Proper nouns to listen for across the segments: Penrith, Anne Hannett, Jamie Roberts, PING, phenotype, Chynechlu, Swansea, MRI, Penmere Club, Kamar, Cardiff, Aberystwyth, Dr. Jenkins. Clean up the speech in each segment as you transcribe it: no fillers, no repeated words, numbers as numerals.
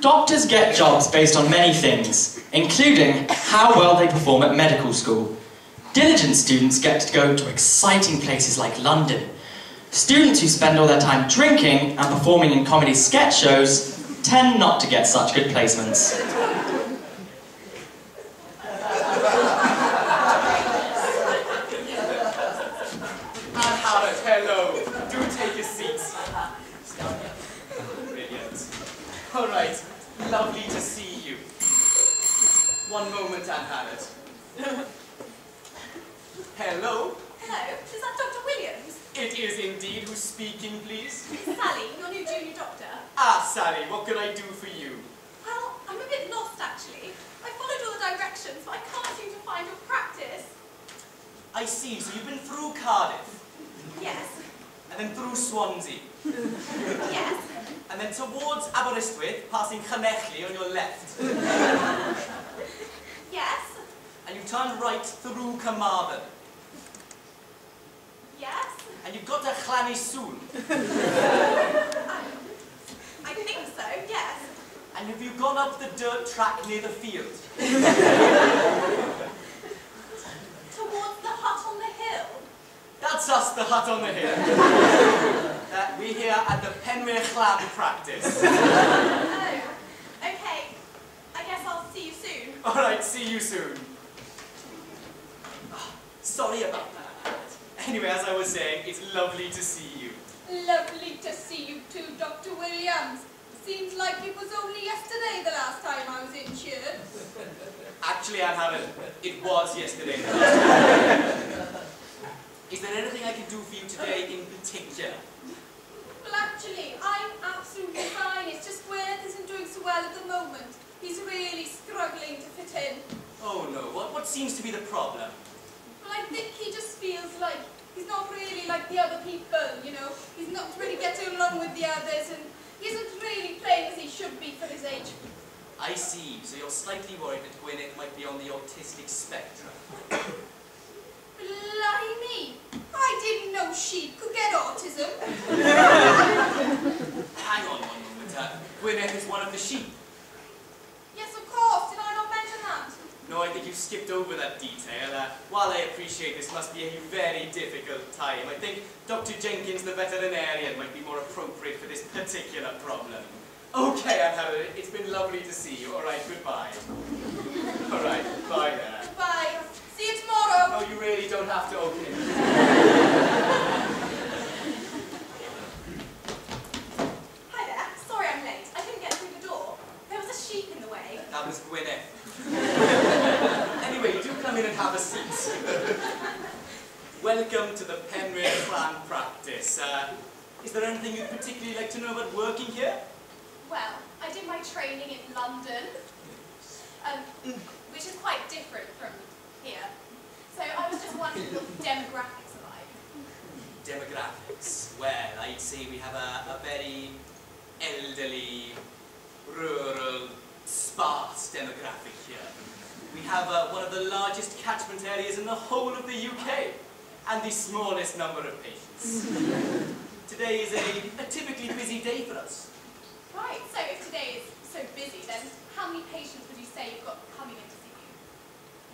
Doctors get jobs based on many things, including how well they perform at medical school. Diligent students get to go to exciting places like London. Students who spend all their time drinking and performing in comedy sketch shows tend not to get such good placements. Lovely to see you. One moment, Anne Hannett. Hello? Hello, is that Dr. Williams? It is indeed. Who's speaking, please? It's Sally, your new junior doctor. Ah, Sally, what can I do for you? Well, I'm a bit lost, actually. I followed all the directions, but I can't seem to find your practice. I see, so you've been through Cardiff? Yes. And then through Swansea? Yes. And then towards Aberystwyth, passing Chynechlu on your left. Yes. And you turn right through Kamar. Yes. And you've got to Chynechlu soon. I think so, yes. And have you gone up the dirt track near the field? Towards the hut on the hill. That's us, the hut on the hill. We're here at the Penmere Club practice. Oh, okay. I guess I'll see you soon. All right, see you soon. Oh, sorry about that. Anyway, as I was saying, it's lovely to see you. Lovely to see you too, Dr. Williams. Seems like it was only yesterday the last time I was insured. Actually, I haven't. It was yesterday the last time. Is there anything I can do for you today in particular? Well, actually, I'm absolutely fine. It's just Worth isn't doing so well at the moment. He's really struggling to fit in. Oh, no. What seems to be the problem? Well, I think he just feels like he's not really like the other people, you know. He's not really getting along with the others, and he isn't really playing as he should be for his age. I see. So you're slightly worried that Gwyneth might be on the autistic spectrum. Blimey! I didn't know sheep could get autism. Hang on one moment, Gwyneth is one of the sheep. Yes, of course. Did I not mention that? No, I think you skipped over that detail. While I appreciate this must be a very difficult time, I think Dr. Jenkins, the veterinarian, might be more appropriate for this particular problem. Okay, I've had it. It's been lovely to see you. All right, goodbye. All right, bye there. Goodbye. See you tomorrow! No, you really don't have to open it. Hi there. Sorry I'm late. I couldn't get through the door. There was a sheep in the way. That was Gwyneth. Anyway, do come in and have a seat. Welcome to the Penrith Plan practice. Is there anything you'd particularly like to know about working here? Well, I did my training in London, which is quite different from here. So I was just wondering what the demographics are like. Demographics? Well, I'd say we have a very elderly, rural, sparse demographic here. We have one of the largest catchment areas in the whole of the UK, and the smallest number of patients. Today is a typically busy day for us. Right, so if today is so busy, then how many patients would you say you've got coming in?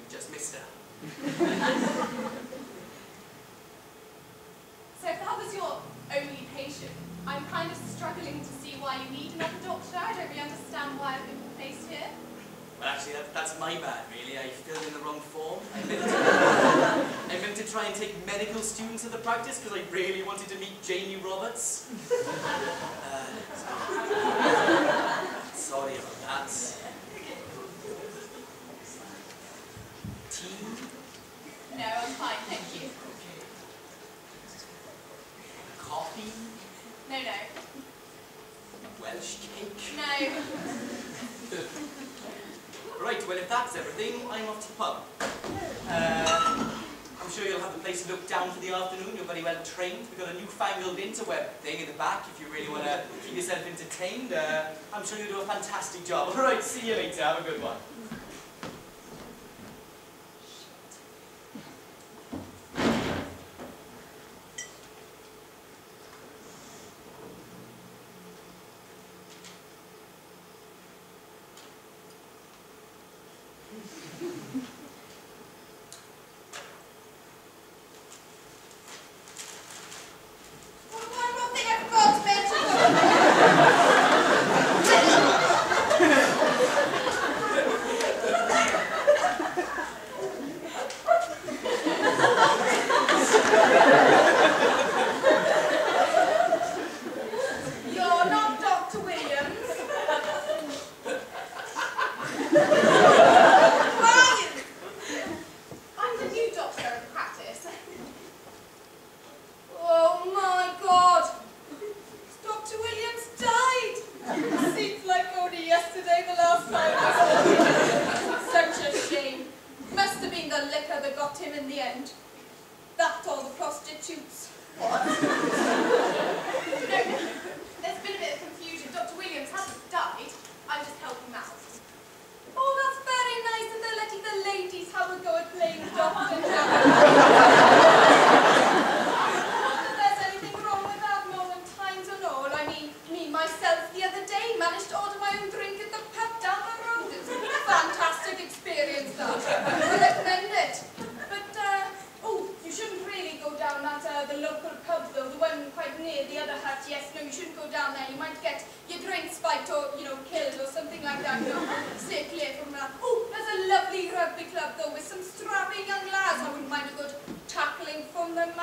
Just missed her. So if that was your only patient, I'm kind of struggling to see why you need another doctor. I don't really understand why I've been placed here. Well, actually, that's my bad, really. I filled in the wrong form. I meant to try and take medical students at the practice because I really wanted to meet Jamie Roberts. Sorry about that. No, I'm fine, thank you. Okay. Coffee? No, no. Welsh cake? No. Right, well, if that's everything, I'm off to the pub. I'm sure you'll have the place looked down for the afternoon. You're very well trained. We've got a newfangled interweb thing in the back if you really want to keep yourself entertained. I'm sure you'll do a fantastic job. All right, see you later. Have a good one.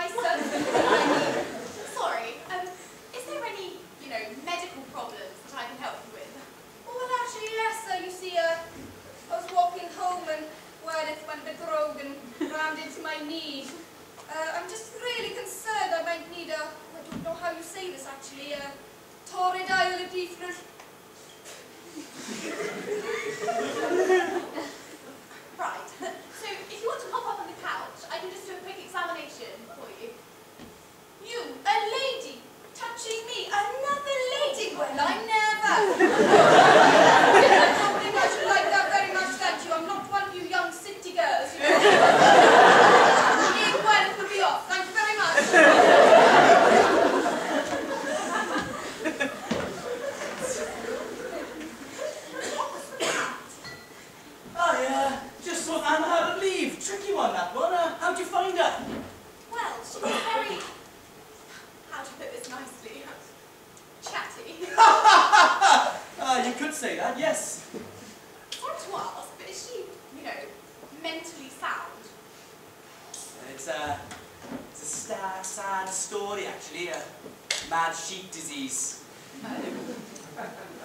Hi, sir. Sorry, is there any, medical problems that I can help you with? Well, actually, yes, sir. You see, I was walking home and, it went a bit rogue and rammed into my knee. I'm just really concerned I might need a, I don't know how you say this, actually, a torridial different. Right. So if you want to pop up on the couch, I can just do a quick examination for you. You, a lady, touching me, another lady, well, I never. I don't think I should like that very much, thank you. I'm not one of you young city girls. Well, put me off. Thank you very much. Tricky one, that one. How'd you find her? Well, she was very... How to put this nicely? Chatty. You could say that, yes. Sorry to ask, but is she, mentally sound? It's a sad story, actually. Mad sheep disease. Oh.